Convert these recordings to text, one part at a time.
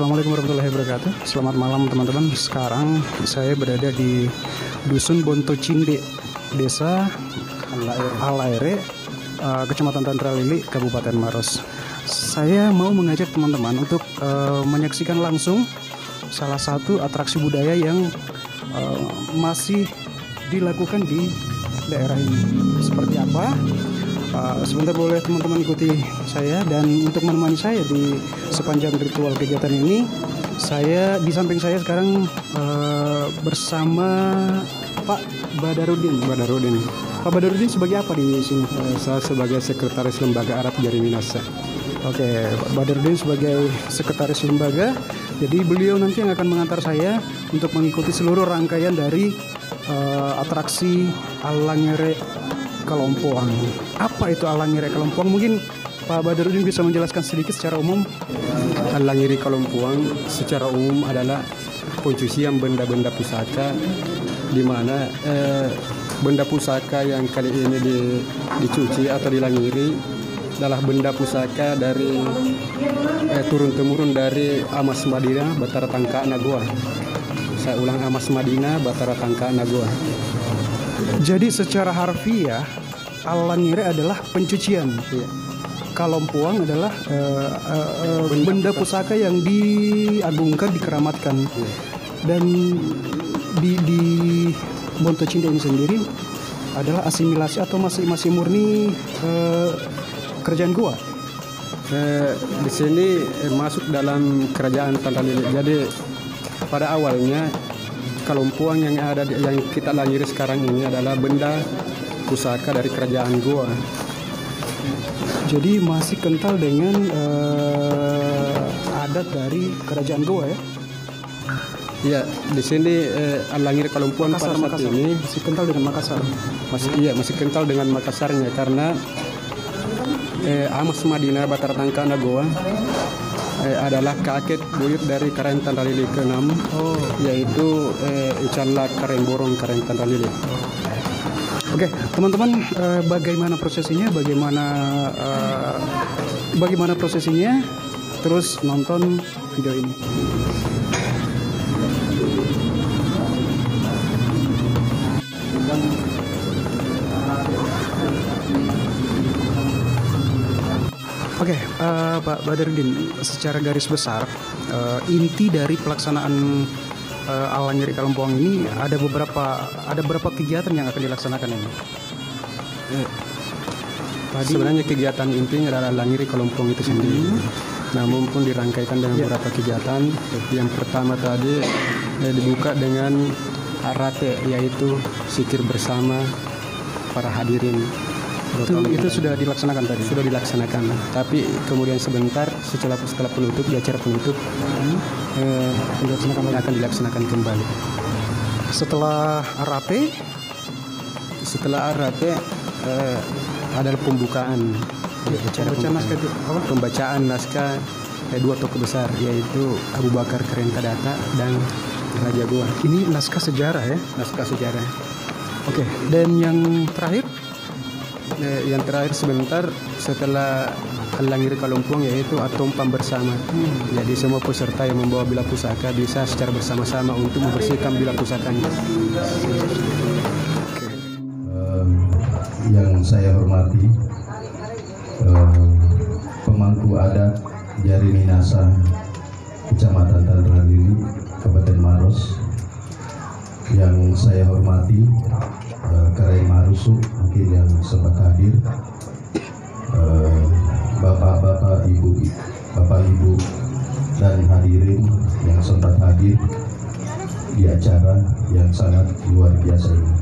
Assalamualaikum warahmatullahi wabarakatuh. Selamat malam teman-teman. Sekarang saya berada di Dusun Bonto Cinde, Desa Al Aere, Kecamatan Tantralili, Kabupaten Maros. Saya mau mengajak teman-teman untuk menyaksikan langsung salah satu atraksi budaya yang masih dilakukan di daerah ini. Seperti apa? Sebentar boleh teman-teman ikuti saya, dan untuk menemani saya di sepanjang ritual kegiatan ini, saya di samping saya sekarang bersama Pak Badarudin. Pak Badarudin sebagai apa di sini? Saya sebagai Sekretaris Lembaga Adat Jari Minasa. Oke, Pak Badarudin sebagai Sekretaris Lembaga. Jadi beliau nanti yang akan mengantar saya untuk mengikuti seluruh rangkaian dari atraksi Allangngiri' Kalompoang. Apa itu Allangngiri' Kalompoang? Mungkin Pak Badarudin bisa menjelaskan sedikit secara umum. Allangngiri' Kalompoang secara umum adalah pencucian benda-benda pusaka, di mana benda pusaka yang kali ini dicuci atau dilangiri adalah benda pusaka dari turun-temurun dari Amas Madina Batara Tangka'na Gowa. Saya ulang, Amas Madina Batara Tangka'na Gowa. Jadi secara harfiah Allangngiri' adalah pencucian, iya. Kalompoang adalah benda pusaka yang diagungkan, dikeramatkan, iya. Dan di Bonto Cinde ini sendiri adalah asimilasi atau masih murni kerajaan Gowa. Di sini masuk dalam kerajaan Tanralili. Jadi pada awalnya Kalompoang yang kita langiri sekarang ini adalah benda pusaka dari kerajaan Gowa. Jadi masih kental dengan adat dari kerajaan Gowa, ya? Iya, di sini Allangngiri' Kalompoang pada saat ini masih kental dengan Makassar. Masih kental dengan Makassarnya, karena Amas Madina Batara Tangka'na Gowa adalah kakek buyut dari Karaeng Tanralili ke-6, yaitu I Calla' Karaeng Borong Karaeng Tanralili. Oke, teman-teman, bagaimana prosesinya? Terus nonton video ini. Oke, Pak Badarudin, secara garis besar inti dari pelaksanaan Allangngiri' Kalompoang ini ada beberapa kegiatan yang akan dilaksanakan ini. Tadi, sebenarnya kegiatan intinya adalah Allangngiri' Kalompoang itu sendiri. Namun pun dirangkaikan dengan beberapa kegiatan. Yang pertama tadi dibuka dengan arate, yaitu zikir bersama para hadirin. Itu sudah dilaksanakan tadi? Sudah dilaksanakan, tapi kemudian sebentar setelah penutup, di acara penutup akan dilaksanakan kembali. Setelah arate adalah pembukaan, pembacaan naskah dua tokoh besar, yaitu Abu Bakar Karaeng Tadata' dan Raja Gowa. Ini naskah sejarah, ya? Naskah sejarah. Oke, dan yang terakhir? Sebentar setelah Allangngiri' Kalompoang, yaitu atompan bersama. Jadi semua peserta yang membawa bila pusaka bisa secara bersama-sama untuk membersihkan bila pusakanya. Yang saya hormati pemangku adat Jari Minasa Kecamatan Tantralili, Kabupaten Maros. Yang saya hormati Karaeng Marusu mungkin yang sempat hadir, bapak ibu dan hadirin yang sempat hadir di acara yang sangat luar biasa ini.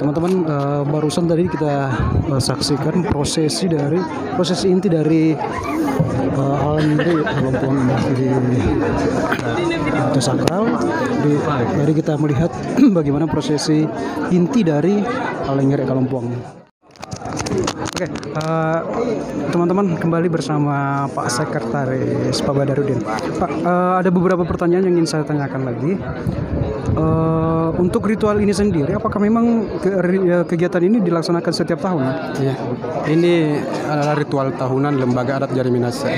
Teman-teman, barusan tadi kita saksikan prosesi inti dari Allangngiri' Kalompoang di Desa Sakral. Jadi kita melihat bagaimana prosesi inti dari Allangngiri' Kalompoang. Oke, teman-teman, kembali bersama Pak Sekretaris Pak Badarudin. Pak, ada beberapa pertanyaan yang ingin saya tanyakan lagi. Untuk ritual ini sendiri, apakah memang kegiatan ini dilaksanakan setiap tahun? Iya, ini adalah ritual tahunan Lembaga Adat Jari Minasa.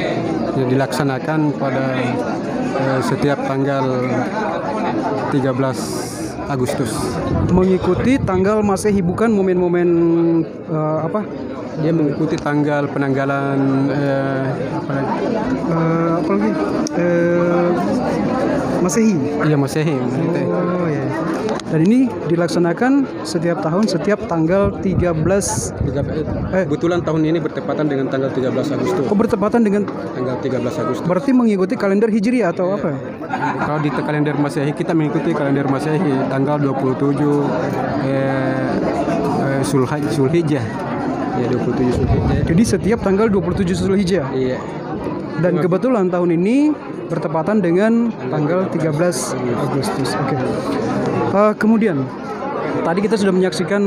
Dilaksanakan pada setiap tanggal 13 Agustus. Mengikuti tanggal Masehi, bukan momen-momen apa? Dia mengikuti tanggal penanggalan Masehi. Iya, Masehi. Oh, iya. Dan ini dilaksanakan setiap tahun, setiap tanggal 13. Kebetulan tahun ini bertepatan dengan tanggal 13 Agustus. Oh, bertepatan dengan tanggal 13 Agustus. Berarti mengikuti kalender Hijriah atau apa? Kalau di kalender Masehi, kita mengikuti kalender Masehi tanggal 27 Sulhijjah. Ya, 27 Sulhijjah. Jadi setiap tanggal 27 Sulhijjah. Iya. Dan kebetulan tahun ini bertepatan dengan tanggal 13 Agustus. Oke. Kemudian tadi kita sudah menyaksikan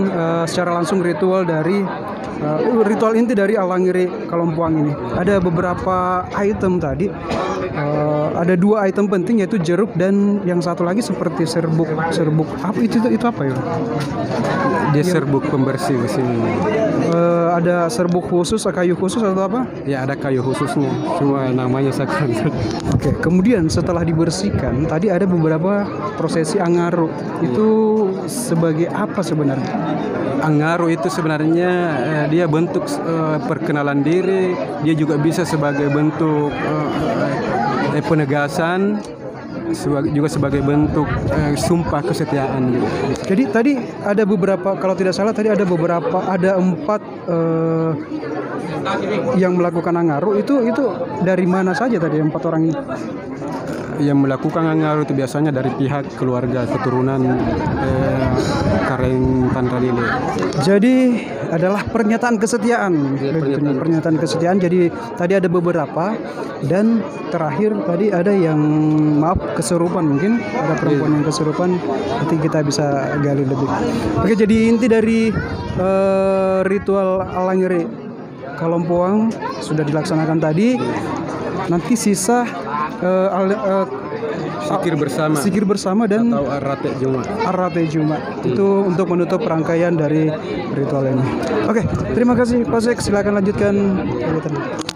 secara langsung ritual dari ritual inti dari Allangngiri' Kalompoang ini. Ada beberapa item tadi, ada dua item penting yaitu jeruk dan yang satu lagi seperti serbuk apa itu apa ya? Dia serbuk pembersih di sini. Ada serbuk khusus, kayu khusus atau apa? Ya ada kayu khususnya, cuma namanya sakran. Oke, kemudian setelah dibersihkan, tadi ada beberapa prosesi angaru. Itu sebagai apa sebenarnya? Angaru itu sebenarnya dia bentuk perkenalan diri, dia juga bisa sebagai bentuk penegasan, juga sebagai bentuk sumpah kesetiaan. Jadi tadi ada beberapa, kalau tidak salah tadi ada 4 yang melakukan angaru. Itu dari mana saja tadi 4 orang ini? Yang melakukan angaru itu biasanya dari pihak keluarga keturunan Karaeng Tanralili. Jadi adalah pernyataan kesetiaan. Pernyataan kesetiaan. Jadi tadi ada beberapa dan terakhir tadi ada yang kesurupan, mungkin ada perempuan yang kesurupan, nanti kita bisa gali lebih. Oke, jadi inti dari ritual Allangngiri' Kalompoang sudah dilaksanakan tadi. Nanti sisa sikir bersama dan arate Juma itu untuk menutup rangkaian dari ritual ini. Oke, terima kasih Pak Sek, silakan lanjutkan.